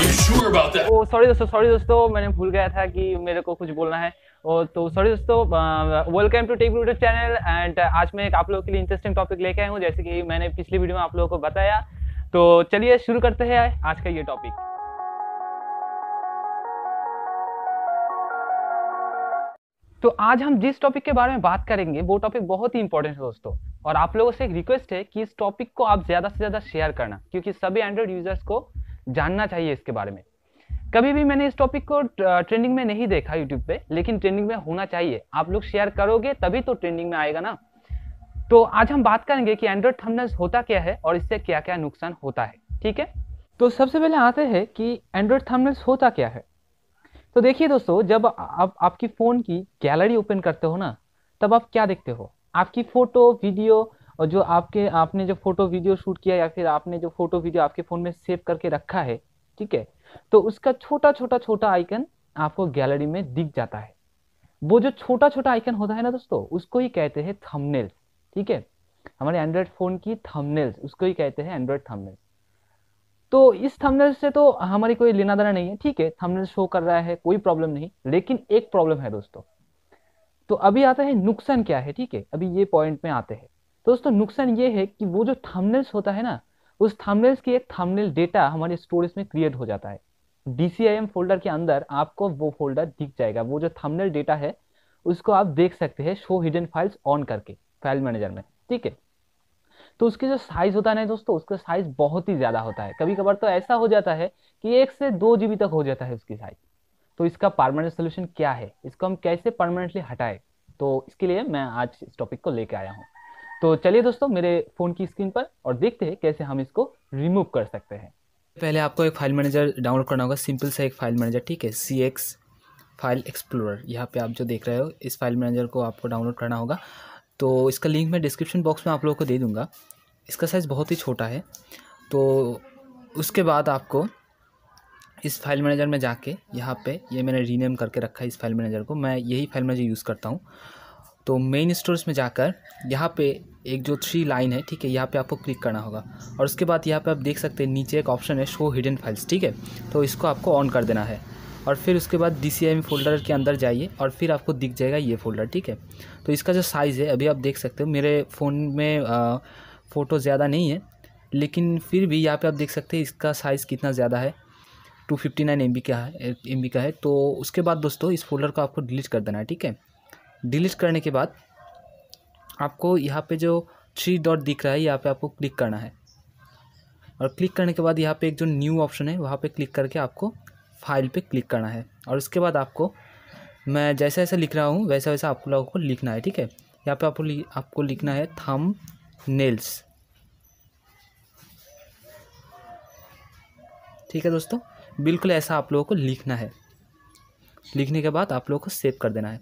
Are you sure about that? Oh sorry दोस्तों मैंने भूल गया था कि मेरे को कुछ बोलना है। तो सॉरी दोस्तों, welcome to tech YouTube channel and आज मैं एक आप लोगों के लिए इंटरेस्टिंग टॉपिक लेके आया हूँ, जैसे कि मैंने पिछली वीडियो में आप लोगों को बताया। तो चलिए शुरू करते हैं आज का ये टॉपिक। तो आज हम जिस टॉपिक के बारे में बात करेंगे वो टॉपिक बहुत ही इंपॉर्टेंट है दोस्तों, और आप लोगों से एक रिक्वेस्ट है कि इस टॉपिक को आप ज़्यादा से ज़्यादा शेयर करना, क्योंकि सभी एंड्रॉइड यूजर्स को जानना चाहिए इसके बारे में। कभी भी मैंने इस टॉपिक को ट्रेंडिंग में नहीं देखा यूट्यूब पे, लेकिन ट्रेंडिंग में होना चाहिए। आप लोग शेयर करोगे तभी तो ट्रेंडिंग में आएगा ना। तो आज हम बात करेंगे कि एंड्रॉइड थंबनेल्स होता क्या है और इससे क्या क्या नुकसान होता है, ठीक है। तो सबसे पहले आते हैं कि एंड्रॉइड थंबनेल्स होता क्या है। तो देखिए दोस्तों, जब आप आपकी फ़ोन की गैलरी ओपन करते हो ना, तब आप क्या देखते हो? आपकी फ़ोटो वीडियो, और जो आपने जो फ़ोटो वीडियो शूट किया या फिर आपने जो फ़ोटो वीडियो आपके फ़ोन में सेव करके रखा है, ठीक है, तो उसका छोटा छोटा छोटा आइकन आपको गैलरी में दिख जाता है। वो जो छोटा छोटा आइकन होता है ना दोस्तों, उसको ही कहते हैं थंबनेल्स, ठीक है। हमारे एंड्रॉयड फ़ोन की थंबनेल्स, उसको ही कहते हैं एंड्रॉयड थंबनेल्स। तो इस थंबनेल से तो हमारी कोई लेना देना नहीं है, ठीक है। थंबनेल शो कर रहा है, कोई प्रॉब्लम नहीं, लेकिन एक प्रॉब्लम है दोस्तों। तो अभी आता है नुकसान क्या है, ठीक है, अभी ये पॉइंट में आते हैं दोस्तों। नुकसान ये है कि वो जो थंबनेल्स होता है ना, उस थंबनेल्स की एक थंबनेल डेटा हमारे स्टोरेज में क्रिएट हो जाता है। DCIM फोल्डर के अंदर आपको वो फोल्डर दिख जाएगा, वो जो थंबनेल डेटा है उसको आप देख सकते हैं शो हिडन फाइल्स ऑन करके फाइल मैनेजर में, ठीक है। तो उसके जो साइज होता है ना दोस्तों, उसका साइज बहुत ही ज्यादा होता है। कभी कभार तो ऐसा हो जाता है कि 1 से 2 GB तक हो जाता है उसकी साइज। तो इसका परमानेंट सोल्यूशन क्या है, इसको हम कैसे परमानेंटली हटाएं, तो इसके लिए मैं आज इस टॉपिक को लेके आया हूँ। तो चलिए दोस्तों मेरे फोन की स्क्रीन पर, और देखते हैं कैसे हम इसको रिमूव कर सकते हैं। पहले आपको एक फाइल मैनेजर डाउनलोड करना होगा, सिंपल सा एक फाइल मैनेजर, ठीक है, CX फाइल एक्सप्लोरर। यहाँ पे आप जो देख रहे हो, इस फाइल मैनेजर को आपको डाउनलोड करना होगा। तो इसका लिंक मैं डिस्क्रिप्शन बॉक्स में आप लोगों को दे दूंगा। इसका साइज़ बहुत ही छोटा है। तो उसके बाद आपको इस फाइल मैनेजर में जाके, यहाँ पे ये मैंने रीनेम करके रखा है इस फाइल मैनेजर को, मैं यही फाइल मैनेजर यूज़ करता हूँ। तो मेन स्टोरेज में जाकर यहाँ पे एक जो 3 लाइन है, ठीक है, यहाँ पे आपको क्लिक करना होगा। और उसके बाद यहाँ पे आप देख सकते हैं नीचे एक ऑप्शन है शो हिडन फाइल्स, ठीक है, तो इसको आपको ऑन कर देना है। और फिर उसके बाद DCIM फोल्डर के अंदर जाइए और फिर आपको दिख जाएगा ये फोल्डर, ठीक है। तो इसका जो साइज़ है अभी आप देख सकते हो, मेरे फ़ोन में फ़ोटो ज़्यादा नहीं है, लेकिन फिर भी यहाँ पे आप देख सकते हैं इसका साइज़ कितना ज़्यादा है, 259 MB का है तो उसके बाद दोस्तों इस फोल्डर को आपको डिलीट कर देना है, ठीक है। डिलीट करने के बाद आपको यहाँ पर जो 3 डॉट दिख रहा है, यहाँ पर आपको क्लिक करना है। और क्लिक करने के बाद यहाँ पर एक जो न्यू ऑप्शन है, वहाँ पर क्लिक करके आपको फाइल पे क्लिक करना है। और उसके बाद आपको, मैं जैसा जैसा लिख रहा हूँ वैसा वैसा आप लोगों को लिखना है, ठीक है। यहाँ पे आपको लिखना है थंबनेल्स, ठीक है दोस्तों, बिल्कुल ऐसा आप लोगों को लिखना है। लिखने के बाद आप लोगों को सेव कर देना है,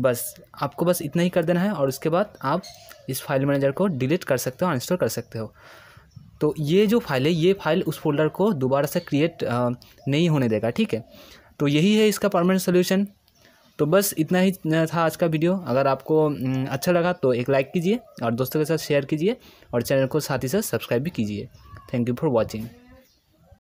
बस आपको बस इतना ही कर देना है। और उसके बाद आप इस फाइल मैनेजर को डिलीट कर सकते हो, अनइंस्टॉल कर सकते हो। तो ये जो फाइल है, ये फाइल उस फोल्डर को दोबारा से क्रिएट नहीं होने देगा, ठीक है। तो यही है इसका परमानेंट सोल्यूशन। तो बस इतना ही था आज का वीडियो। अगर आपको अच्छा लगा तो एक लाइक कीजिए और दोस्तों के साथ शेयर कीजिए, और चैनल को साथ ही साथ सब्सक्राइब भी कीजिए। Thank you for watching.